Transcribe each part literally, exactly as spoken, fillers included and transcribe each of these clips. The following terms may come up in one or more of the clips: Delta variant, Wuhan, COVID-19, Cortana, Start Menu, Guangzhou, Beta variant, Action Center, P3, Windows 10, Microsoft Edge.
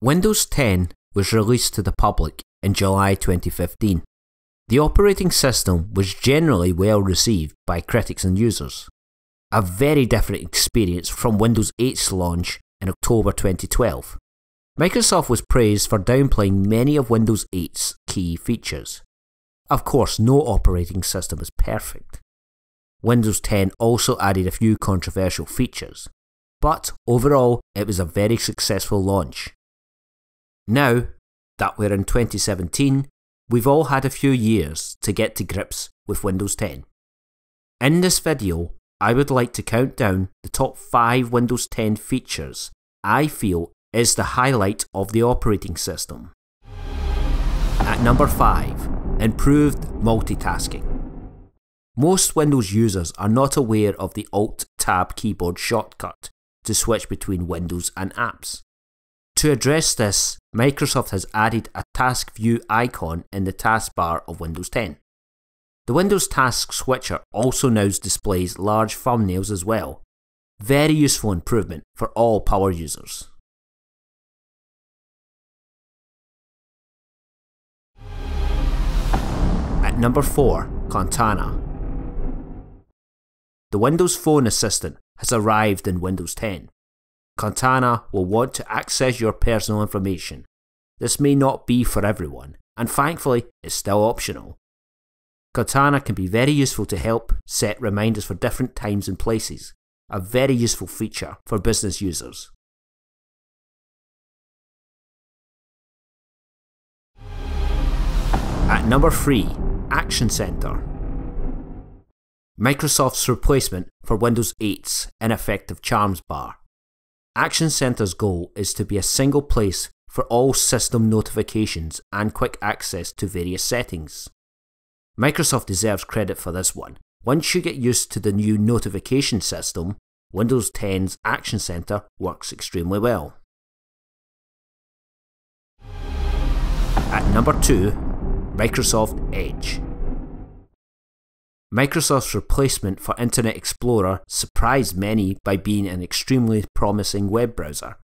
Windows ten was released to the public in July twenty fifteen. The operating system was generally well received by critics and users. A very different experience from Windows eight's launch in October twenty twelve. Microsoft was praised for downplaying many of Windows eight's key features. Of course, no operating system is perfect. Windows ten also added a few controversial features, but overall it was a very successful launch. Now that we're in twenty seventeen, we've all had a few years to get to grips with Windows ten. In this video, I would like to count down the top five Windows ten features I feel is the highlight of the operating system. At number five, improved multitasking. Most Windows users are not aware of the Alt-Tab keyboard shortcut to switch between windows and apps. To address this, Microsoft has added a task view icon in the taskbar of Windows ten. The Windows Task Switcher also now displays large thumbnails as well. Very useful improvement for all power users. At number four, Cortana. The Windows Phone Assistant has arrived in Windows ten. Cortana will want to access your personal information. This may not be for everyone, and thankfully it's still optional. Cortana can be very useful to help set reminders for different times and places, a very useful feature for business users. At number three, Action Center. Microsoft's replacement for Windows eight's ineffective charms bar. Action Center's goal is to be a single place for all system notifications and quick access to various settings. Microsoft deserves credit for this one. Once you get used to the new notification system, Windows ten's Action Center works extremely well. At number two, Microsoft Edge. Microsoft's replacement for Internet Explorer surprised many by being an extremely promising web browser.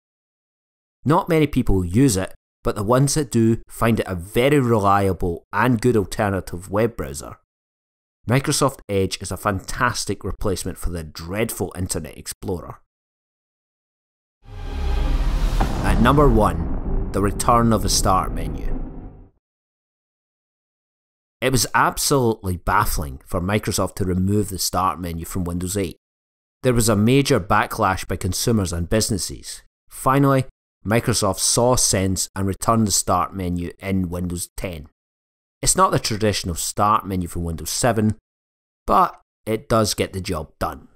Not many people use it, but the ones that do find it a very reliable and good alternative web browser. Microsoft Edge is a fantastic replacement for the dreadful Internet Explorer. At number one, the return of the Start menu. It was absolutely baffling for Microsoft to remove the Start menu from Windows eight. There was a major backlash by consumers and businesses. Finally, Microsoft saw sense and returned the Start menu in Windows ten. It's not the traditional Start menu from Windows seven, but it does get the job done.